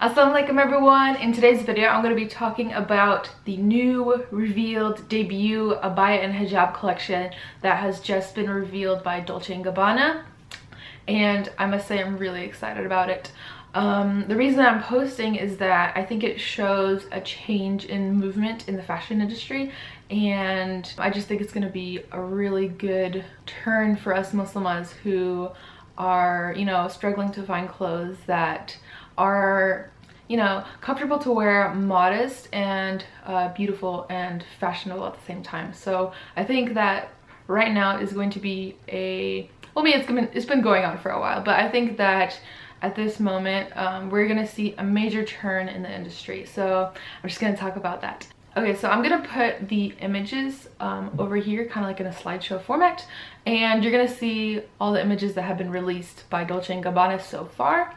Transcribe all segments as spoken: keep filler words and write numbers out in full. Assalamualaikum everyone. In today's video I'm going to be talking about the new revealed debut abaya and hijab collection that has just been revealed by Dolce and Gabbana, and I must say I'm really excited about it. Um, the reason I'm posting is that I think it shows a change in movement in the fashion industry, and I just think it's going to be a really good turn for us Muslimas who are, you know, struggling to find clothes that are, you know, comfortable to wear, modest and uh, beautiful and fashionable at the same time. So I think that right now is going to be a, well, I mean, it's been, it's been going on for a while, but I think that at this moment um, we're gonna see a major turn in the industry. So I'm just gonna talk about that. Okay, so I'm gonna put the images um, over here, kind of like in a slideshow format, and you're gonna see all the images that have been released by Dolce and Gabbana so far.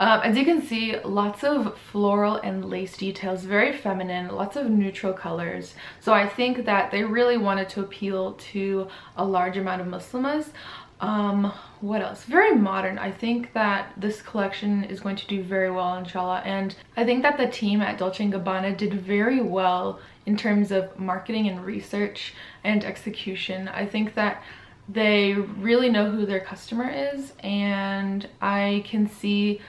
Um, as you can see, lots of floral and lace details, very feminine, lots of neutral colors. So I think that they really wanted to appeal to a large amount of Muslimas. Um, what else? Very modern. I think that this collection is going to do very well, inshallah. And I think that the team at Dolce and Gabbana did very well in terms of marketing and research and execution. I think that they really know who their customer is, and I can see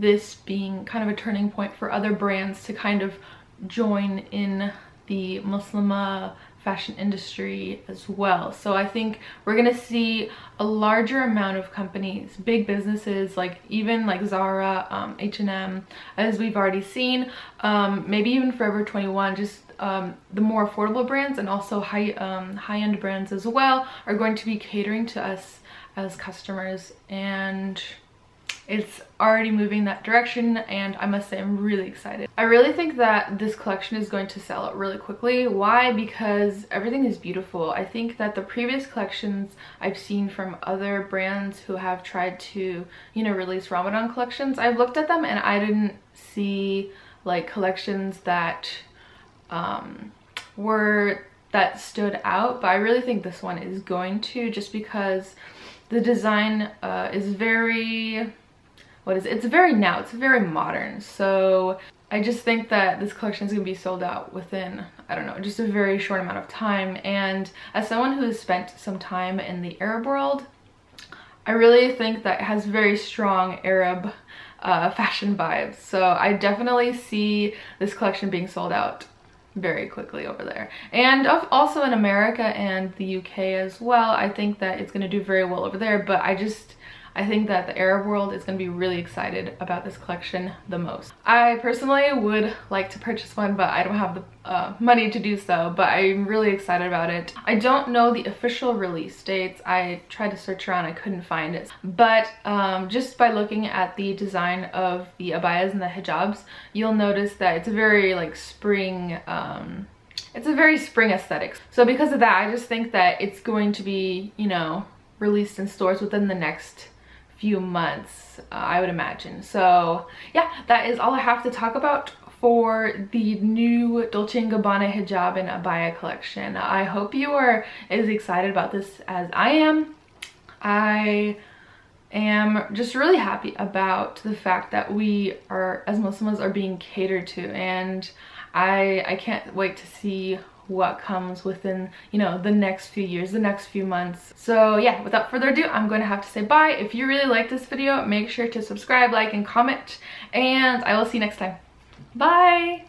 this being kind of a turning point for other brands to kind of join in the Muslimah fashion industry as well. So I think we're gonna see a larger amount of companies, big businesses, like even like Zara, um, H and M, as we've already seen, um, maybe even Forever twenty-one, just um, the more affordable brands and also high, um, high-end brands as well are going to be catering to us as customers, and it's already moving that direction, and I must say I'm really excited. I really think that this collection is going to sell out really quickly. Why? Because everything is beautiful. I think that the previous collections I've seen from other brands who have tried to, you know, release Ramadan collections, I've looked at them and I didn't see like collections that um, were, that stood out, but I really think this one is going to, just because the design uh, is very, What is it? It's very now, it's very modern. So I just think that this collection is going to be sold out within, I don't know, just a very short amount of time. And as someone who has spent some time in the Arab world, I really think that it has very strong Arab uh, fashion vibes. So I definitely see this collection being sold out very quickly over there, and also in America and the U K as well. I think that it's going to do very well over there, but I just, I think that the Arab world is going to be really excited about this collection the most. I personally would like to purchase one, but I don't have the uh, money to do so, but I'm really excited about it. I don't know the official release dates. I tried to search around, I couldn't find it. But um, just by looking at the design of the abayas and the hijabs, you'll notice that it's a very like spring, um, it's a very spring aesthetic. So because of that, I just think that it's going to be, you know, released in stores within the next few months, uh, I would imagine. So yeah, that is all I have to talk about for the new Dolce and Gabbana hijab and abaya collection. I hope you are as excited about this as I am. I am just really happy about the fact that we are, as Muslims, are being catered to, and I, I can't wait to see what comes within, you know, the next few years, the next few months. So yeah, without further ado, I'm going to have to say bye. If you really like this video, make sure to subscribe, like, and comment, and I will see you next time. Bye!